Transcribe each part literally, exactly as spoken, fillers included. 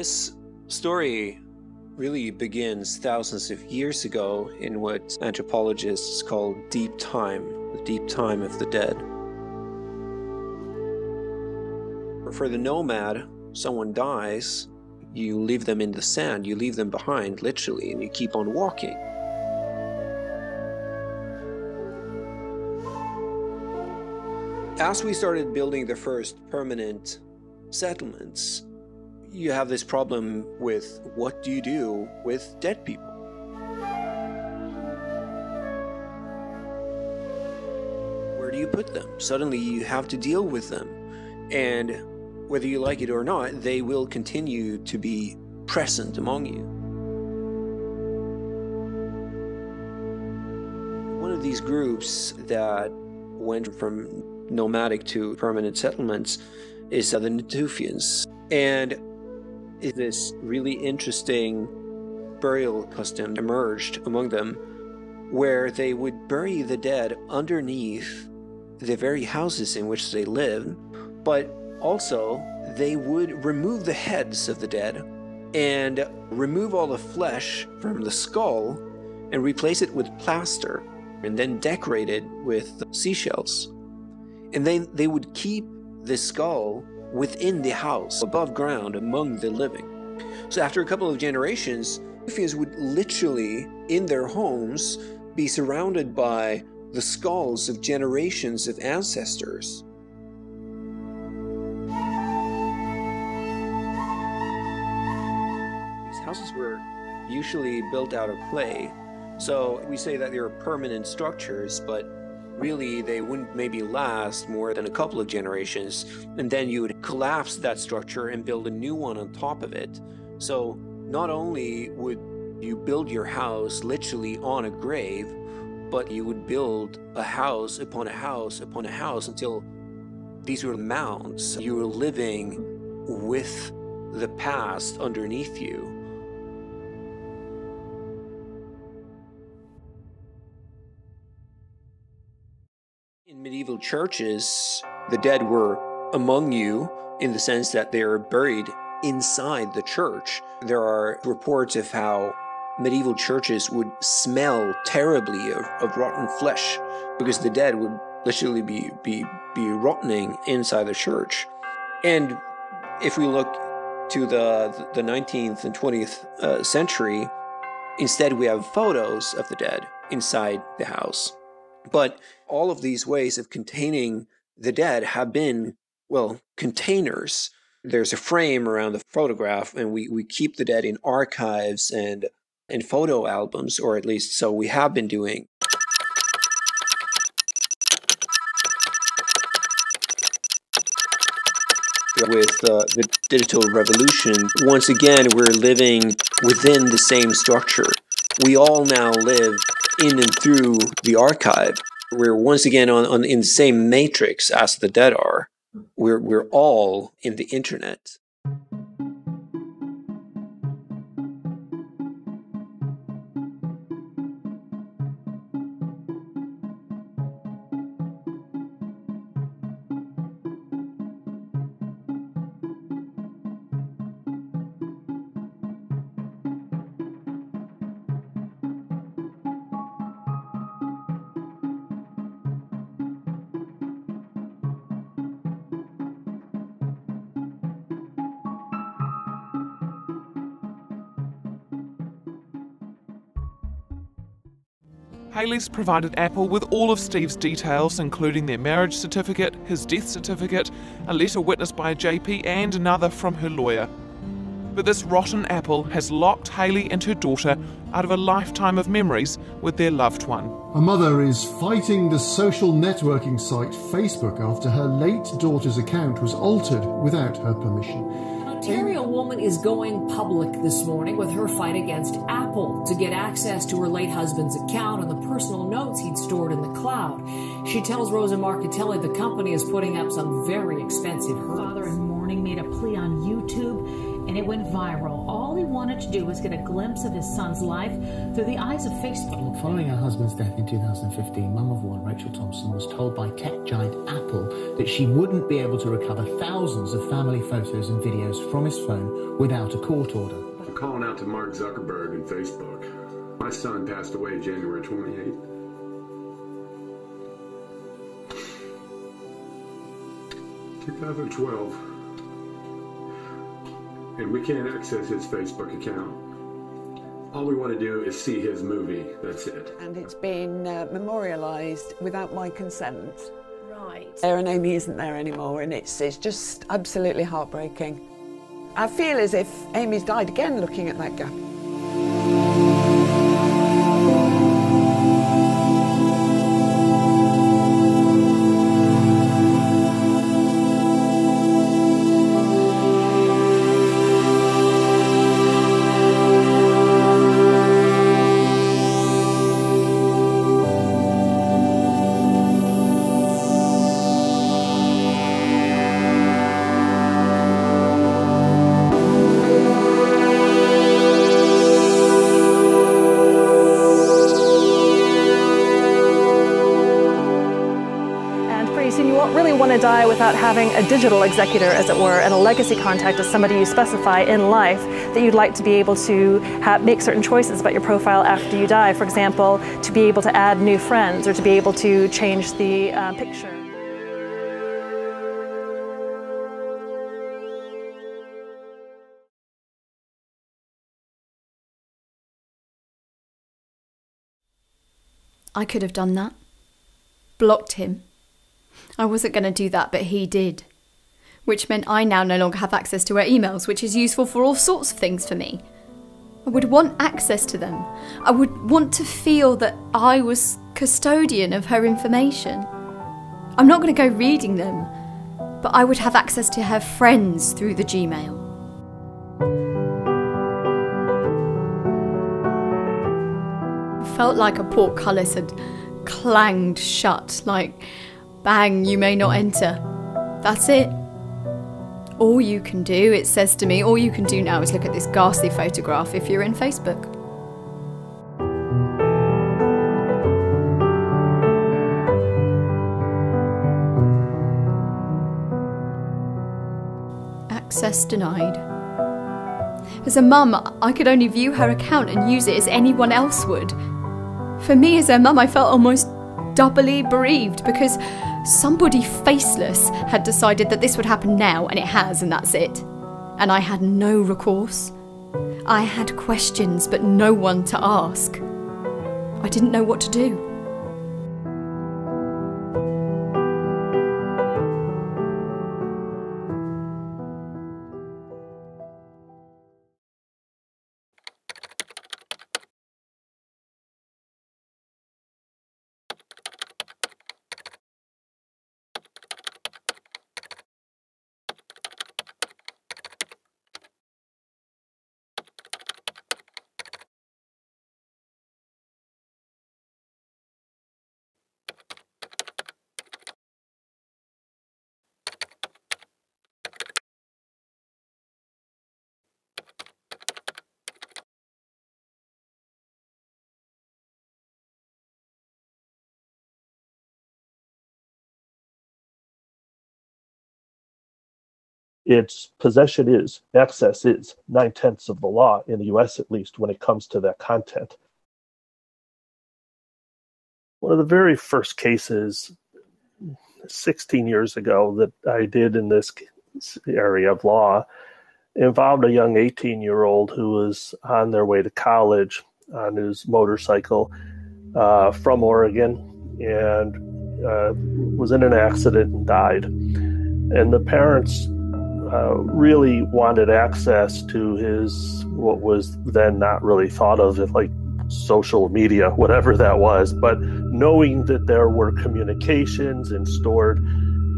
This story really begins thousands of years ago in what anthropologists call deep time, the deep time of the dead. For the nomad, someone dies, you leave them in the sand, you leave them behind, literally, and you keep on walking. As we started building the first permanent settlements, you have this problem with what do you do with dead people? Where do you put them? Suddenly you have to deal with them. And whether you like it or not, they will continue to be present among you. One of these groups that went from nomadic to permanent settlements is the Natufians. And this really interesting burial custom emerged among them where they would bury the dead underneath the very houses in which they lived, but also they would remove the heads of the dead and remove all the flesh from the skull and replace it with plaster and then decorate it with seashells. And then they would keep the skull within the house, above ground, among the living. So after a couple of generations, Natufians would literally, in their homes, be surrounded by the skulls of generations of ancestors. These houses were usually built out of clay, so we say that they were permanent structures, but really, they wouldn't maybe last more than a couple of generations, and then you would collapse that structure and build a new one on top of it. So not only would you build your house literally on a grave, but you would build a house upon a house upon a house until these were mounds. You were living with the past underneath you. Medieval churches, the dead were among you in the sense that they are buried inside the church. There are reports of how medieval churches would smell terribly of, of rotten flesh because the dead would literally be, be, be rotting inside the church. And if we look to the, the nineteenth and twentieth uh, century, instead we have photos of the dead inside the house. But all of these ways of containing the dead have been, well, containers. There's a frame around the photograph, and we, we keep the dead in archives and in photo albums, or at least so we have been doing. With uh, the digital revolution, once again, we're living within the same structure. We all now live in and through the archive. We're once again on, on in the same matrix as the dead are. We're, we're all in the internet. Haley's provided Apple with all of Steve's details, including their marriage certificate, his death certificate, a letter witnessed by a J P and another from her lawyer. But this rotten apple has locked Haley and her daughter out of a lifetime of memories with their loved one. A mother is fighting the social networking site Facebook after her late daughter's account was altered without her permission. An Ontario woman is going public this morning with her fight against Apple to get access to her late husband's account and the personal notes he'd stored in the cloud. She tells Rosa Marcatelli the company is putting up some very expensive hurdles. Father in mourning made a plea on YouTube, and it went viral. All he wanted to do was get a glimpse of his son's life through the eyes of Facebook. Following her husband's death in two thousand fifteen, mum of one, Rachel Thompson, was told by tech giant Apple that she wouldn't be able to recover thousands of family photos and videos from his phone without a court order. I'm calling out to Mark Zuckerberg and Facebook. My son passed away January twenty-eighth. two thousand twelve, and we can't access his Facebook account. All we want to do is see his movie, that's it. And it's been uh, memorialised without my consent. Right. Aaron Amy isn't there anymore, and it's, it's just absolutely heartbreaking. I feel as if Amy's died again looking at that gap. Want to die without having a digital executor, as it were, and a legacy contact as somebody you specify in life that you'd like to be able to have, make certain choices about your profile after you die. For example, to be able to add new friends or to be able to change the uh, picture. I could have done that. Blocked him. I wasn't going to do that, but he did. Which meant I now no longer have access to her emails, which is useful for all sorts of things for me. I would want access to them. I would want to feel that I was custodian of her information. I'm not going to go reading them, but I would have access to her friends through the Gmail. I felt like a portcullis had clanged shut, like... Bang, you may not enter. That's it. All you can do, it says to me, all you can do now is look at this ghastly photograph if you're in Facebook. Access denied. As a mum, I could only view her account and use it as anyone else would. For me as her mum, I felt almost doubly bereaved because somebody faceless had decided that this would happen now, and it has, and that's it. And I had no recourse. I had questions, but no one to ask. I didn't know what to do. It's possession is, access is, nine-tenths of the law in the U S at least when it comes to that content. One of the very first cases sixteen years ago that I did in this area of law involved a young eighteen-year-old who was on their way to college on his motorcycle uh, from Oregon and uh, was in an accident and died. And the parents... Uh, really wanted access to his, what was then not really thought of as like social media, whatever that was, but knowing that there were communications and stored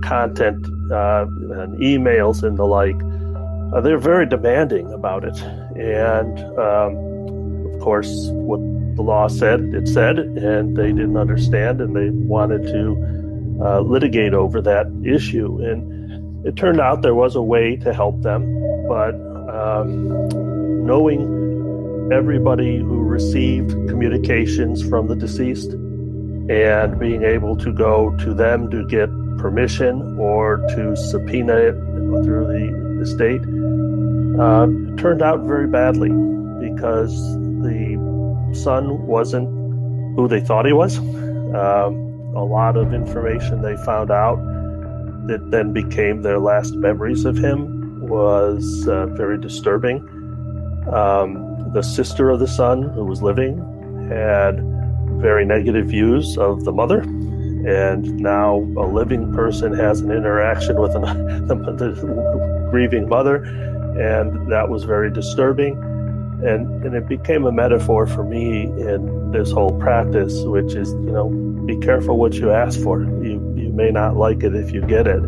content uh, and emails and the like, uh, they're very demanding about it. And um, of course, what the law said, it said, and they didn't understand, and they wanted to uh, litigate over that issue. And it turned out there was a way to help them, but um, knowing everybody who received communications from the deceased and being able to go to them to get permission or to subpoena it through the, the state, uh, turned out very badly because the son wasn't who they thought he was. Um, a lot of information they found out that then became their last memories of him was uh, very disturbing. Um, the sister of the son who was living had very negative views of the mother, and now a living person has an interaction with an, the, the grieving mother, and that was very disturbing. And, and it became a metaphor for me in this whole practice, which is, you know, be careful what you ask for. You, you may not like it if you get it.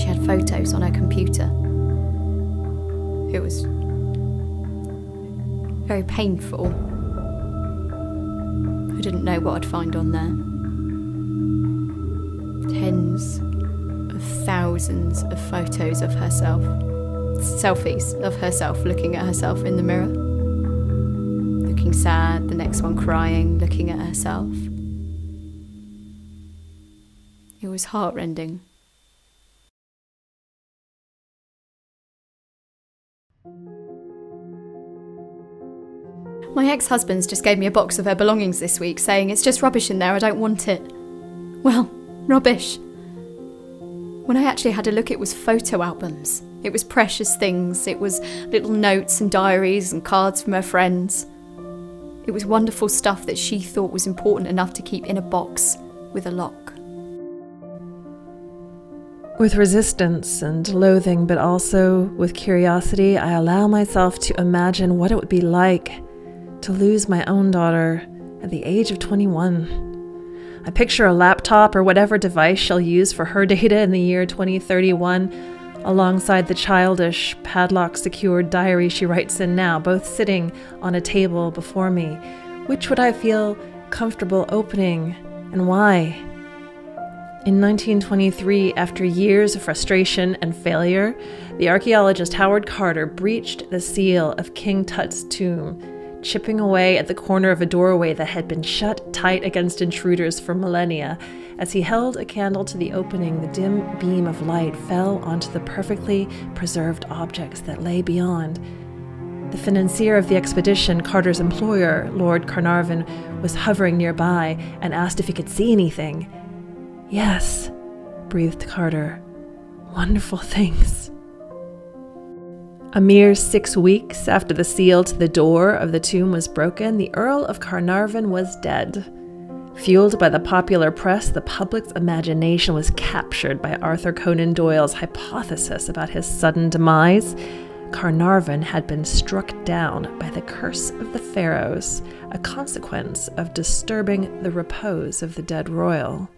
She had photos on her computer. It was very painful. I didn't know what I'd find on there. Tens of thousands of photos of herself, selfies of herself looking at herself in the mirror, looking sad, the next one crying, looking at herself. It was heartrending. My ex-husband's just gave me a box of her belongings this week, saying it's just rubbish in there, I don't want it. Well, rubbish. When I actually had a look, it was photo albums. It was precious things. It was little notes and diaries and cards from her friends. It was wonderful stuff that she thought was important enough to keep in a box with a lock. With resistance and loathing, but also with curiosity, I allow myself to imagine what it would be like to lose my own daughter at the age of twenty-one. I picture a laptop or whatever device she'll use for her data in the year twenty thirty-one, alongside the childish, padlock-secured diary she writes in now, both sitting on a table before me. Which would I feel comfortable opening, and why? In nineteen twenty-three, after years of frustration and failure, the archaeologist Howard Carter breached the seal of King Tut's tomb, chipping away at the corner of a doorway that had been shut tight against intruders for millennia. As he held a candle to the opening, the dim beam of light fell onto the perfectly preserved objects that lay beyond. The financier of the expedition, Carter's employer, Lord Carnarvon, was hovering nearby and asked if he could see anything. "Yes," breathed Carter. "Wonderful things." A mere six weeks after the seal to the door of the tomb was broken, the Earl of Carnarvon was dead. Fueled by the popular press, the public's imagination was captured by Arthur Conan Doyle's hypothesis about his sudden demise. Carnarvon had been struck down by the curse of the pharaohs, a consequence of disturbing the repose of the dead royal.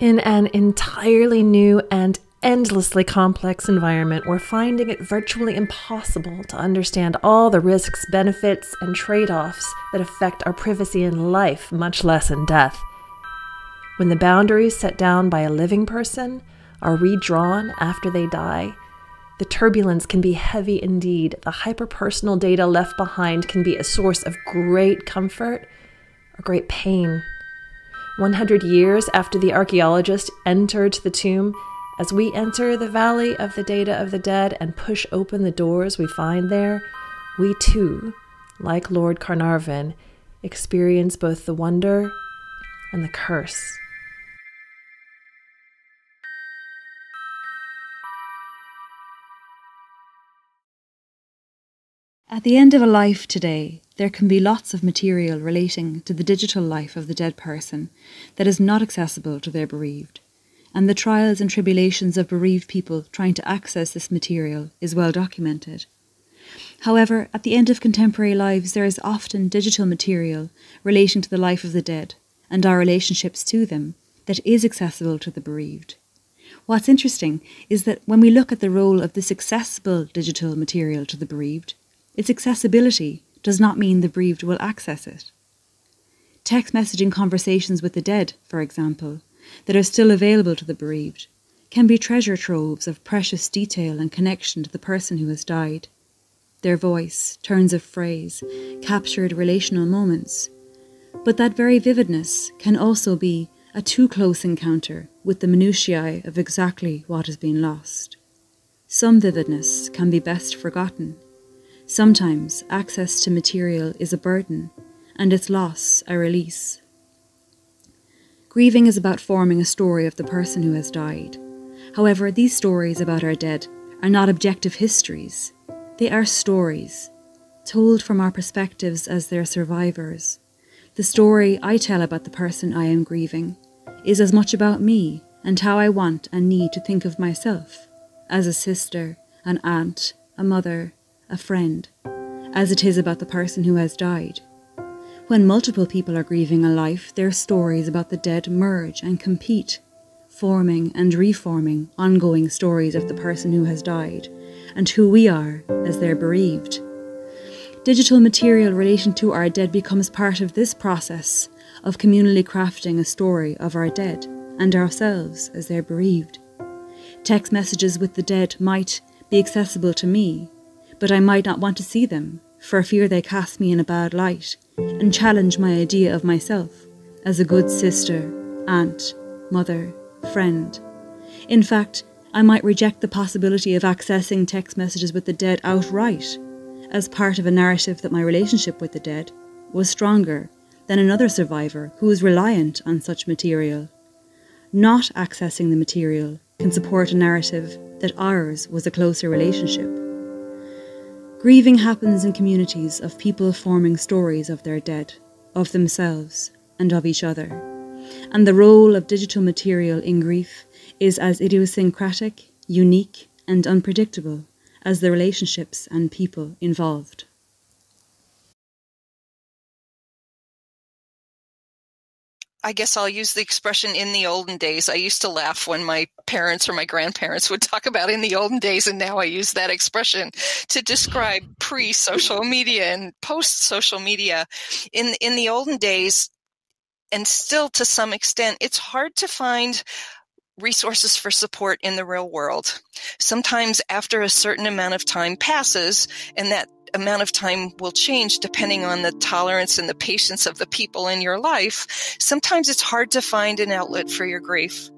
In an entirely new and endlessly complex environment, we're finding it virtually impossible to understand all the risks, benefits, and trade-offs that affect our privacy in life, much less in death. When the boundaries set down by a living person are redrawn after they die, the turbulence can be heavy indeed. The hyper-personal data left behind can be a source of great comfort or great pain. one hundred years after the archaeologist entered the tomb, as we enter the Valley of the Data of the Dead and push open the doors we find there, we too, like Lord Carnarvon, experience both the wonder and the curse. At the end of a life today, there can be lots of material relating to the digital life of the dead person that is not accessible to their bereaved, and the trials and tribulations of bereaved people trying to access this material is well documented. However, at the end of contemporary lives, there is often digital material relating to the life of the dead and our relationships to them that is accessible to the bereaved. What's interesting is that when we look at the role of this accessible digital material to the bereaved, its accessibility does not mean the bereaved will access it. Text messaging conversations with the dead, for example, that are still available to the bereaved, can be treasure troves of precious detail and connection to the person who has died. Their voice, turns of phrase, captured relational moments. But that very vividness can also be a too close encounter with the minutiae of exactly what has been lost. Some vividness can be best forgotten. Sometimes access to material is a burden, and its loss a release. Grieving is about forming a story of the person who has died. However, these stories about our dead are not objective histories. They are stories, told from our perspectives as their survivors. The story I tell about the person I am grieving is as much about me and how I want and need to think of myself, as a sister, an aunt, a mother, a friend, as it is about the person who has died. When multiple people are grieving a life, their stories about the dead merge and compete, forming and reforming ongoing stories of the person who has died, and who we are as they're bereaved. Digital material relation to our dead becomes part of this process of communally crafting a story of our dead and ourselves as they're bereaved. Text messages with the dead might be accessible to me, but I might not want to see them for fear they cast me in a bad light and challenge my idea of myself as a good sister, aunt, mother, friend. In fact, I might reject the possibility of accessing text messages with the dead outright, as part of a narrative that my relationship with the dead was stronger than another survivor who is reliant on such material. Not accessing the material can support a narrative that ours was a closer relationship. Grieving happens in communities of people forming stories of their dead, of themselves, and of each other. And the role of digital material in grief is as idiosyncratic, unique, and unpredictable as the relationships and people involved. I guess I'll use the expression "in the olden days." I used to laugh when my parents or my grandparents would talk about "in the olden days," and now I use that expression to describe pre-social media and post-social media. In, in the olden days, and still to some extent, it's hard to find resources for support in the real world. Sometimes after a certain amount of time passes, and that amount of time will change depending on the tolerance and the patience of the people in your life, sometimes it's hard to find an outlet for your grief.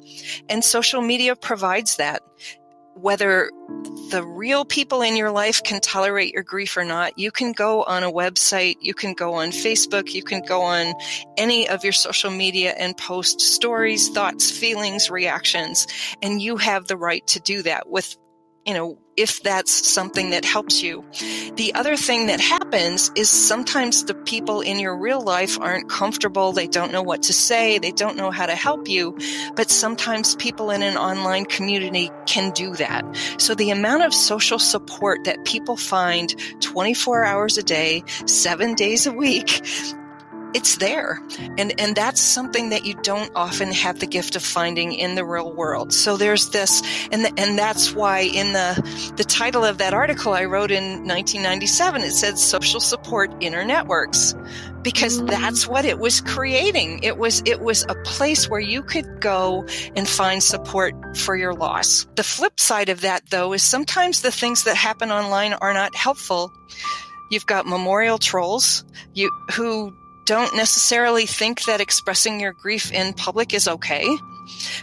And social media provides that. Whether the real people in your life can tolerate your grief or not, you can go on a website, you can go on Facebook, you can go on any of your social media and post stories, thoughts, feelings, reactions, and you have the right to do that with, you know, if that's something that helps you. The other thing that happens is sometimes the people in your real life aren't comfortable. They don't know what to say. They don't know how to help you. But sometimes people in an online community can do that. So the amount of social support that people find twenty-four hours a day, seven days a week, it's there. And, and that's something that you don't often have the gift of finding in the real world. So there's this, and the, and that's why in the, the title of that article I wrote in nineteen ninety-seven, it said social support inner networks, because that's what it was creating. It was, it was a place where you could go and find support for your loss. The flip side of that, though, is sometimes the things that happen online are not helpful. You've got memorial trolls, you, who don't necessarily think that expressing your grief in public is okay,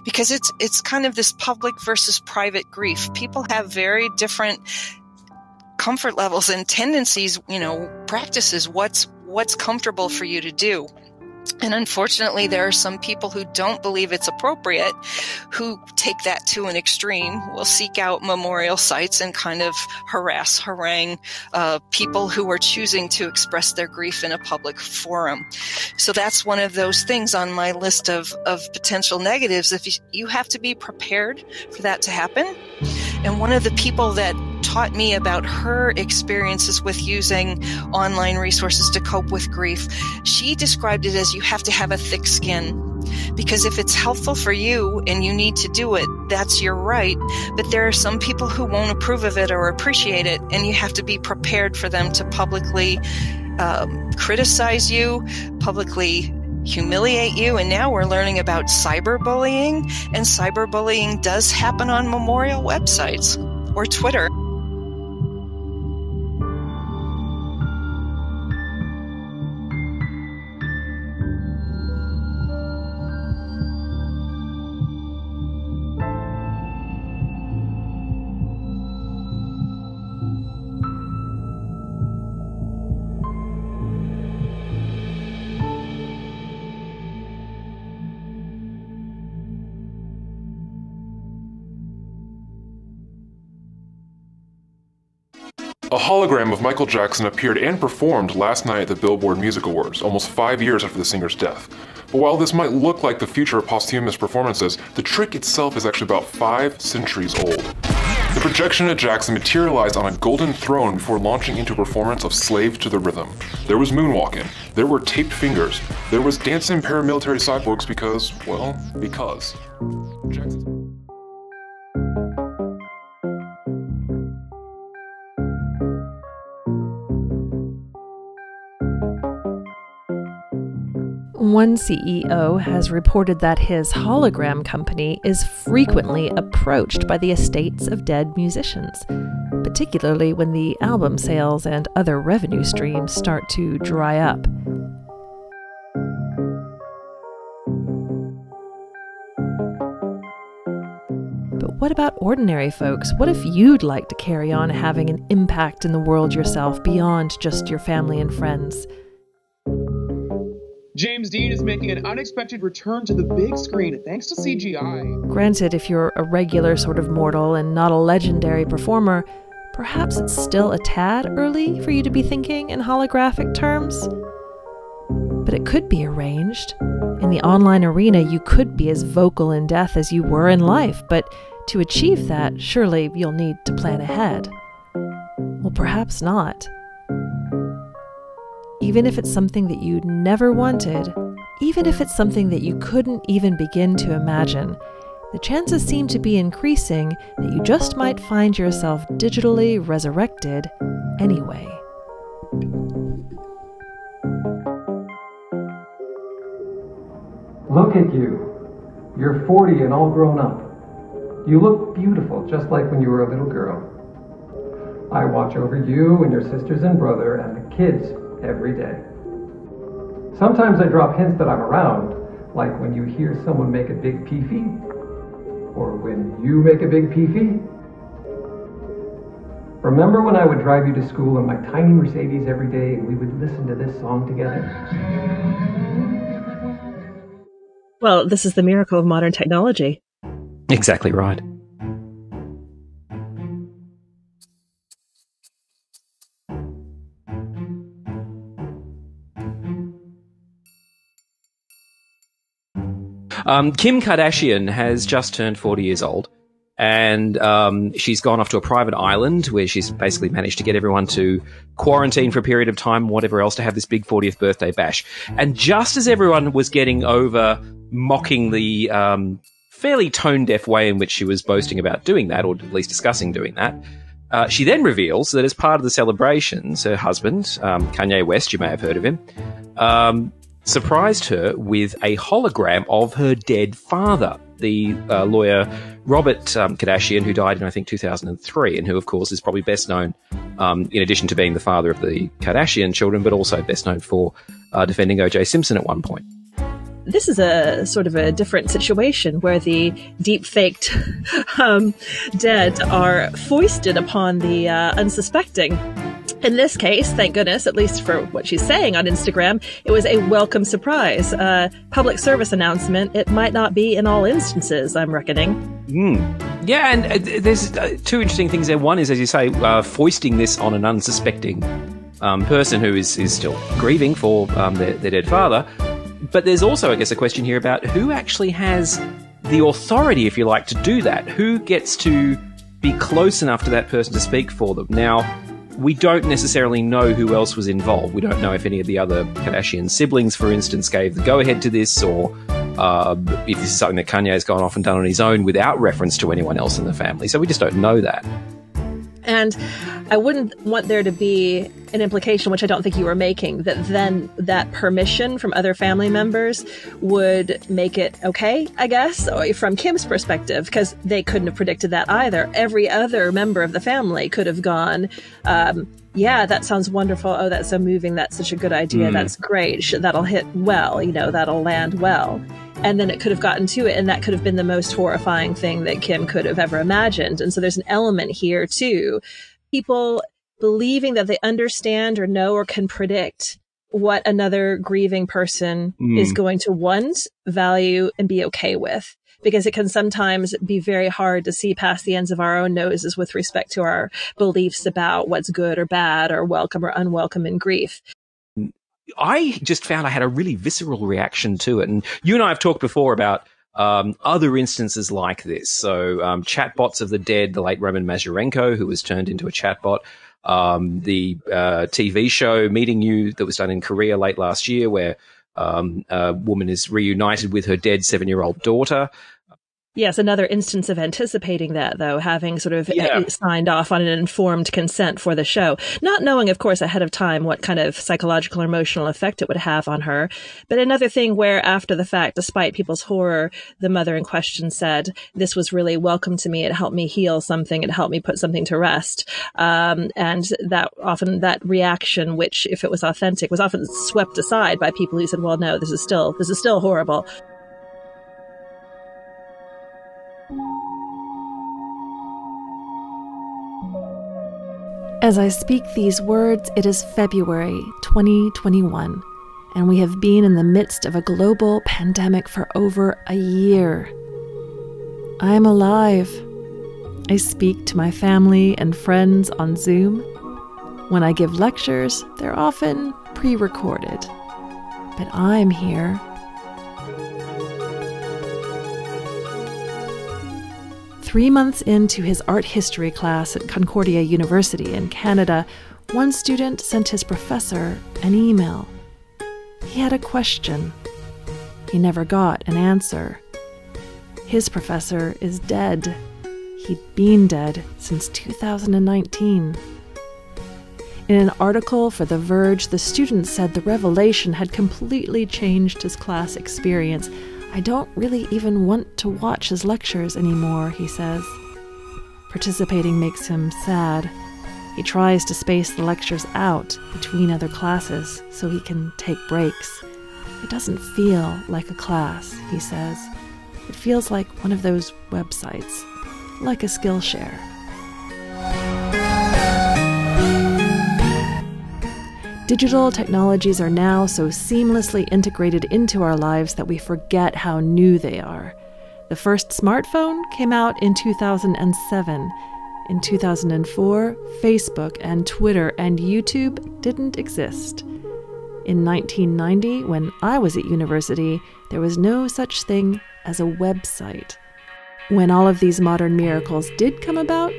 because it's it's kind of this public versus private grief. People have very different comfort levels and tendencies, you know, practices, what's what's comfortable for you to do. And unfortunately, there are some people who don't believe it's appropriate, who take that to an extreme, will seek out memorial sites and kind of harass, harangue uh, people who are choosing to express their grief in a public forum. So that's one of those things on my list of, of potential negatives. If you, you have to be prepared for that to happen. And one of the people that taught me about her experiences with using online resources to cope with grief. She described it as you have to have a thick skin, because if it's helpful for you and you need to do it, that's your right. But there are some people who won't approve of it or appreciate it, and you have to be prepared for them to publicly um, criticize you, publicly humiliate you. And now we're learning about cyberbullying, and cyberbullying does happen on memorial websites or Twitter. A hologram of Michael Jackson appeared and performed last night at the Billboard Music Awards, almost five years after the singer's death. But while this might look like the future of posthumous performances, the trick itself is actually about five centuries old. The projection of Jackson materialized on a golden throne before launching into a performance of Slave to the Rhythm. There was moonwalking, there were taped fingers, there was dancing paramilitary cyborgs because, well, because. Jackson's One C E O has reported that his hologram company is frequently approached by the estates of dead musicians, particularly when the album sales and other revenue streams start to dry up. But what about ordinary folks? What if you'd like to carry on having an impact in the world yourself beyond just your family and friends? James Dean is making an unexpected return to the big screen thanks to C G I. Granted, if you're a regular sort of mortal and not a legendary performer, perhaps it's still a tad early for you to be thinking in holographic terms. But it could be arranged. In the online arena, you could be as vocal in death as you were in life, but to achieve that, surely you'll need to plan ahead. Well, perhaps not. Even if it's something that you'd never wanted, even if it's something that you couldn't even begin to imagine, the chances seem to be increasing that you just might find yourself digitally resurrected anyway. Look at you. You're forty and all grown up. You look beautiful, just like when you were a little girl. I watch over you and your sisters and brother and the kids every day. Sometimes I drop hints that I'm around, like when you hear someone make a big peefee, or when you make a big peefee. Remember when I would drive you to school in my tiny Mercedes every day and we would listen to this song together? Well, this is the miracle of modern technology. Exactly right. Um, Kim Kardashian has just turned forty years old, and um, she's gone off to a private island where she's basically managed to get everyone to quarantine for a period of time, whatever else, to have this big fortieth birthday bash. And just as everyone was getting over mocking the um, fairly tone-deaf way in which she was boasting about doing that, or at least discussing doing that, uh, she then reveals that as part of the celebrations, her husband, um, Kanye West, you may have heard of him, um, surprised her with a hologram of her dead father, the uh, lawyer Robert um, Kardashian, who died in, I think, two thousand three, and who, of course, is probably best known, um, in addition to being the father of the Kardashian children, but also best known for uh, defending O J Simpson at one point. This is a sort of a different situation where the deep-faked um, dead are foisted upon the uh, unsuspecting. In this case, thank goodness, at least for what she's saying on Instagram, it was a welcome surprise. Uh, public service announcement. It might not be in all instances, I'm reckoning. Mm. Yeah, and uh, there's uh, two interesting things there. One is, as you say, uh, foisting this on an unsuspecting um, person who is, is still grieving for um, their, their dead father. But there's also, I guess, a question here about who actually has the authority, if you like, to do that. Who gets to be close enough to that person to speak for them. Now, we don't necessarily know who else was involved. We don't know if any of the other Kardashian siblings, for instance, gave the go-ahead to this, or uh, if this is something that Kanye's gone off and done on his own without reference to anyone else in the family. So we just don't know that. And I wouldn't want there to be an implication, which I don't think you were making, that then that permission from other family members would make it okay, I guess, or from Kim's perspective, because they couldn't have predicted that either. Every other member of the family could have gone, um, yeah, that sounds wonderful. Oh, that's so moving. That's such a good idea. Mm. That's great. That'll hit well. You know, that'll land well. And then it could have gotten to it, and that could have been the most horrifying thing that Kim could have ever imagined. And so there's an element here, too. People believing that they understand or know or can predict what another grieving person mm. is going to want, value, and be okay with. Because it can sometimes be very hard to see past the ends of our own noses with respect to our beliefs about what's good or bad or welcome or unwelcome in grief. I just found I had a really visceral reaction to it. And you and I have talked before about um, other instances like this. So um, chatbots of the dead, the late Roman Mazurenko, who was turned into a chatbot, um, the uh, T V show Meeting You that was done in Korea late last year, where um, a woman is reunited with her dead seven-year-old daughter. Yes, another instance of anticipating that, though, having sort of yeah. signed off on an informed consent for the show. Not knowing, of course, ahead of time what kind of psychological or emotional effect it would have on her. But another thing where, after the fact, despite people's horror, the mother in question said, this was really welcome to me. It helped me heal something. It helped me put something to rest. Um, and that often that reaction, which, if it was authentic, was often swept aside by people who said, well, no, this is still this is still horrible. As I speak these words, it is February twenty twenty-one, and we have been in the midst of a global pandemic for over a year. I am alive. I speak to my family and friends on Zoom. When I give lectures, they're often pre-recorded. But I'm here. Three months into his art history class at Concordia University in Canada, one student sent his professor an email. He had a question. He never got an answer. His professor is dead. He'd been dead since two thousand nineteen. In an article for The Verge, the student said the revelation had completely changed his class experience. I don't really even want to watch his lectures anymore, he says. Participating makes him sad. He tries to space the lectures out between other classes so he can take breaks. It doesn't feel like a class, he says. It feels like one of those websites, like a Skillshare. Digital technologies are now so seamlessly integrated into our lives that we forget how new they are. The first smartphone came out in two thousand seven. In two thousand four, Facebook and Twitter and YouTube didn't exist. In nineteen ninety, when I was at university, there was no such thing as a website. When all of these modern miracles did come about,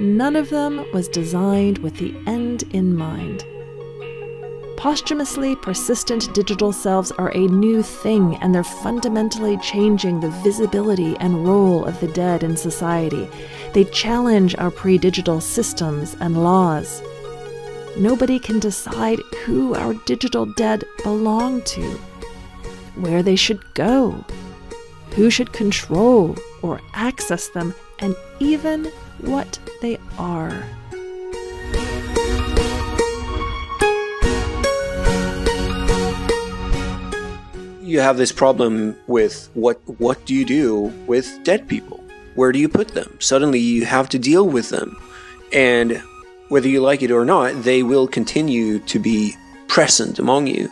none of them was designed with the end in mind. Posthumously persistent digital selves are a new thing, and they're fundamentally changing the visibility and role of the dead in society. They challenge our pre-digital systems and laws. Nobody can decide who our digital dead belong to, where they should go, who should control or access them, and even what they are. You have this problem with what what do you do with dead people? Where do you put them? Suddenly you have to deal with them. And whether you like it or not, they will continue to be present among you.